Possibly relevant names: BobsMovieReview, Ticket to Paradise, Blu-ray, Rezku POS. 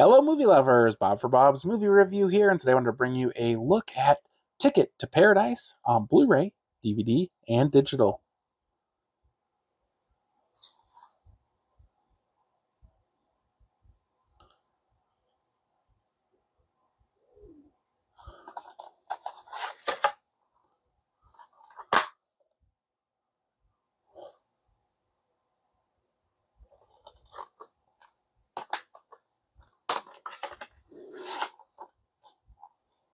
Hello movie lovers, Bob for Bob's Movie Review here, and today I wanted to bring you a look at Ticket to Paradise on Blu-ray, DVD, and digital.